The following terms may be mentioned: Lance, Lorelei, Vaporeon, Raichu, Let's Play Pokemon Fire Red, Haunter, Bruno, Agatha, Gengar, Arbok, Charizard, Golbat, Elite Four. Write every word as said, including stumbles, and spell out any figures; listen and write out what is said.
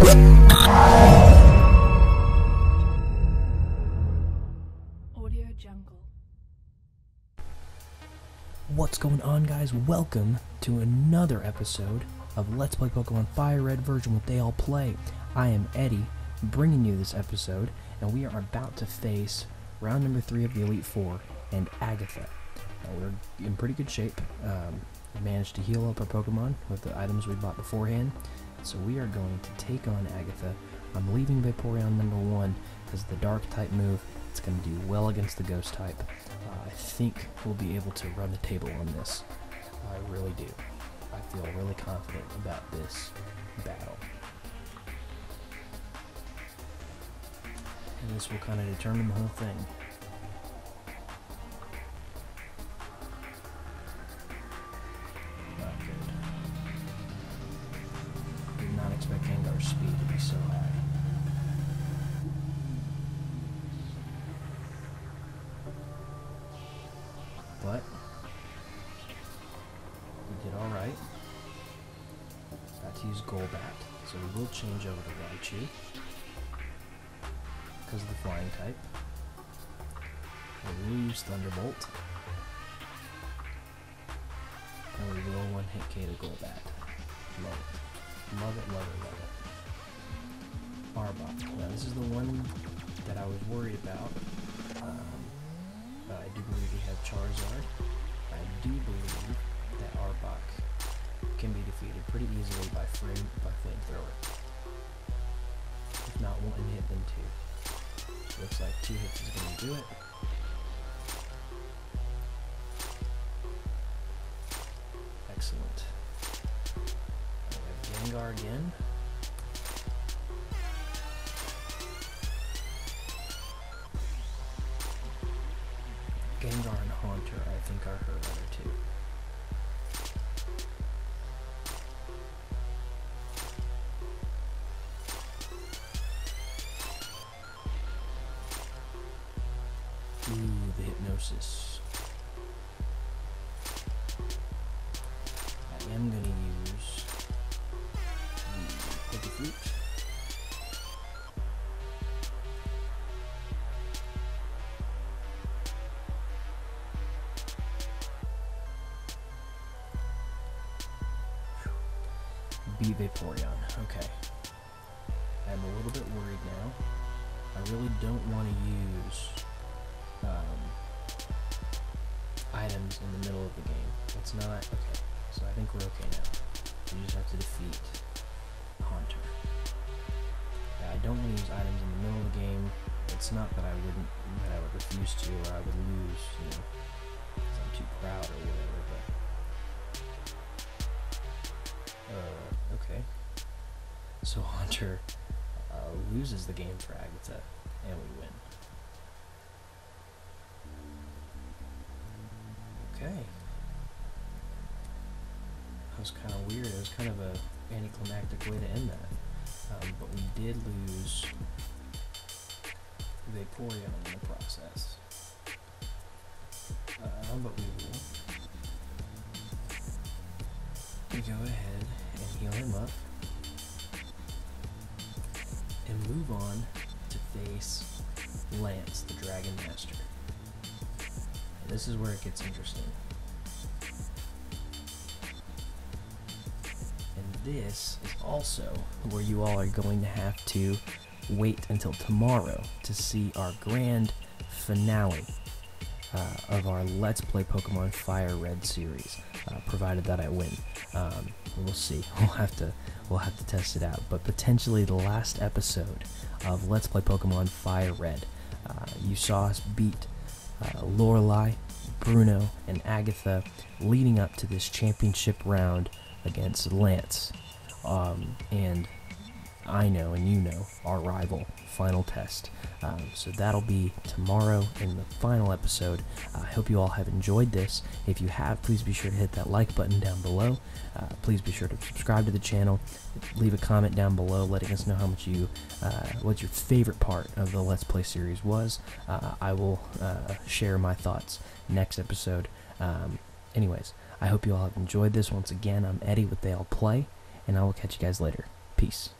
Audio Jungle. What's going on, guys? Welcome to another episode of Let's Play Pokemon Fire Red version What They All Play. I am Eddie, bringing you this episode, and we are about to face round number three of the Elite Four and Agatha. Now, we're in pretty good shape. Um, we managed to heal up our Pokemon with the items we bought beforehand. So we are going to take on Agatha. I'm leaving Vaporeon number one as the Dark-type move. It's going to do well against the Ghost-type. Uh, I think we'll be able to run the table on this. I really do. I feel really confident about this battle. And this will kind of determine the whole thing. Speed to be so high. But we did alright. Got to use Golbat. So we will change over to Raichu because of the flying type. And we'll use Thunderbolt. And we will one hit K to Golbat. Love it. Love it, love it, love it. Arbok. Now, this is the one that I was worried about. Um, but I do believe we have Charizard. I do believe that Arbok can be defeated pretty easily by frame by flamethrower. If not one hit, then two. So looks like two hits is going to do it. Excellent. We have Gengar again. Gengar and Haunter, I think, are her other two. Ooh, the hypnosis. I am going to use the Pokefruit. Be Vaporeon. Okay. I'm a little bit worried now. I really don't want to use um, items in the middle of the game. It's not okay. So I think we're okay now. We just have to defeat Haunter. Yeah, I don't want to use items in the middle of the game. It's not that I wouldn't, that I would refuse to, or I would lose, you know, because I'm too proud or whatever. But Uh, okay, so Haunter uh, loses the game for Agatha, and we win. Okay. That was kind of weird. It was kind of an anticlimactic way to end that. Um, but we did lose Vaporeon in the process. Uh, but we will. We go ahead and heal him up and move on to face Lance, the Dragon Master. And this is where it gets interesting. And this is also where you all are going to have to wait until tomorrow to see our grand finale uh, of our Let's Play Pokemon Fire Red series, uh, provided that I win. Um, we'll see. We'll have to we'll have to test it out. But potentially the last episode of Let's Play Pokemon Fire Red. Uh, you saw us beat uh, Lorelei, Bruno, and Agatha, leading up to this championship round against Lance, um, and I know, and you know, our rival. Final test. Um, so that'll be tomorrow in the final episode. I uh, hope you all have enjoyed this. If you have, please be sure to hit that like button down below. Uh, please be sure to subscribe to the channel. Leave a comment down below letting us know how much you, uh, what your favorite part of the Let's Play series was. Uh, I will uh, share my thoughts next episode. Um, anyways, I hope you all have enjoyed this. Once again, I'm Eddie with They All Play, and I will catch you guys later. Peace.